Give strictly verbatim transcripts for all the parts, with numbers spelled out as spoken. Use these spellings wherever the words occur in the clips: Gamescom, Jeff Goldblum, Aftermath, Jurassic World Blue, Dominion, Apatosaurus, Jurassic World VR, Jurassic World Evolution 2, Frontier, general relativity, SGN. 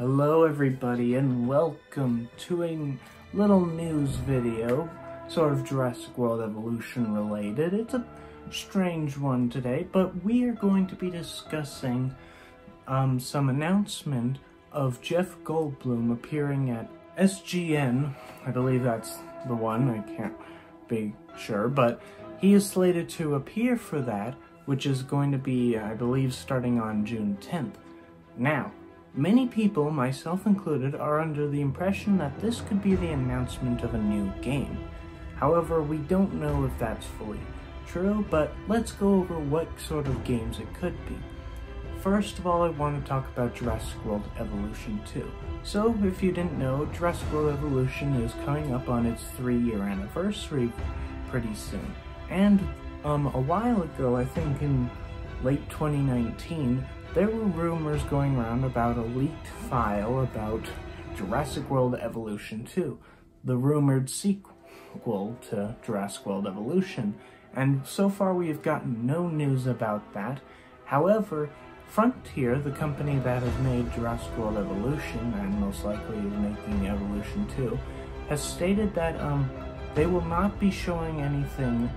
Hello everybody and welcome to a little news video, sort of Jurassic World Evolution related. It's a strange one today, but we are going to be discussing um, some announcement of Jeff Goldblum appearing at S G N. I believe that's the one, I can't be sure, but he is slated to appear for that, which is going to be, I believe, starting on June tenth. Now, many people, myself included, are under the impression that this could be the announcement of a new game. However, we don't know if that's fully true, but let's go over what sort of games it could be. First of all, I want to talk about Jurassic World Evolution two. So, if you didn't know, Jurassic World Evolution is coming up on its three-year anniversary pretty soon. And um, a while ago, I think in late twenty nineteen, there were rumors going around about a leaked file about Jurassic World Evolution two, the rumored sequel to Jurassic World Evolution. And so far, we have gotten no news about that. However, Frontier, the company that has made Jurassic World Evolution, and most likely is making Evolution two, has stated that um, they will not be showing anything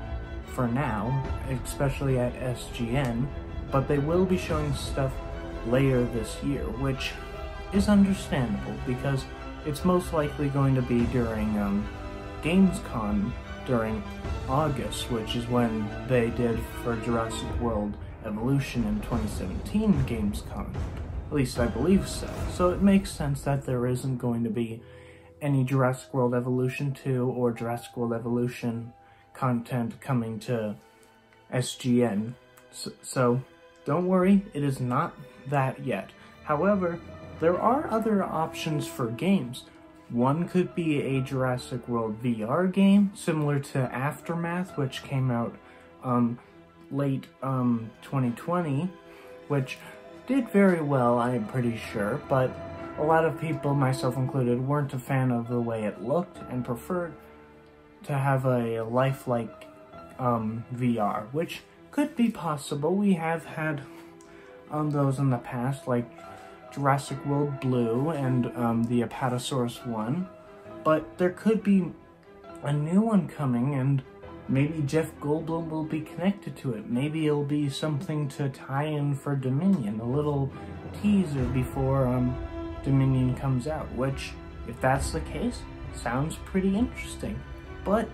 for now, especially at S G N, but they will be showing stuff later this year, which is understandable because it's most likely going to be during um, Gamescom during August, which is when they did for Jurassic World Evolution in twenty seventeen Gamescom. At least I believe so. So it makes sense that there isn't going to be any Jurassic World Evolution two or Jurassic World Evolution content coming to S G N. So, so don't worry, it is not that yet. However, there are other options for games. One could be a Jurassic World V R game, similar to Aftermath, which came out um, late um, twenty twenty, which did very well, I'm pretty sure, but a lot of people, myself included, weren't a fan of the way it looked and preferred to have a lifelike um, V R, which could be possible. We have had um, those in the past, like Jurassic World Blue and um, the Apatosaurus one, but there could be a new one coming, and maybe Jeff Goldblum will be connected to it. Maybe it'll be something to tie in for Dominion, a little teaser before um, Dominion comes out, which, if that's the case, sounds pretty interesting. But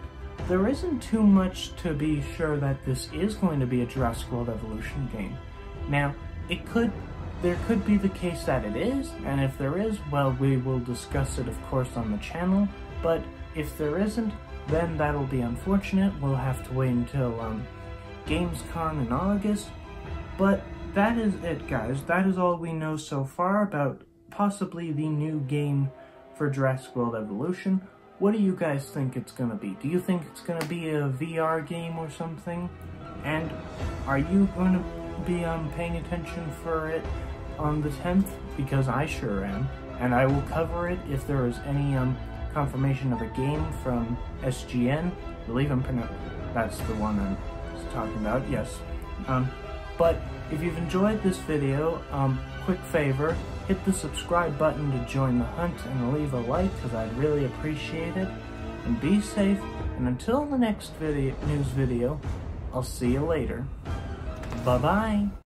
there isn't too much to be sure that this is going to be a Jurassic World Evolution game. Now, it could, there could be the case that it is, and if there is, well, we will discuss it, of course, on the channel, but if there isn't, then that'll be unfortunate. We'll have to wait until um, Gamescom in August. But that is it, guys. That is all we know so far about possibly the new game for Jurassic World Evolution. What do you guys think it's going to be? Do you think it's going to be a V R game or something? And are you going to be um, paying attention for it on the tenth? Because I sure am. And I will cover it if there is any um, confirmation of a game from S G N. I believe I'm pronouncing that's the one I'm talking about, yes. Um, but if you've enjoyed this video, um, quick favor, hit the subscribe button to join the hunt and leave a like because I'd really appreciate it. And be safe, and until the next video news video, I'll see you later. Bye-bye!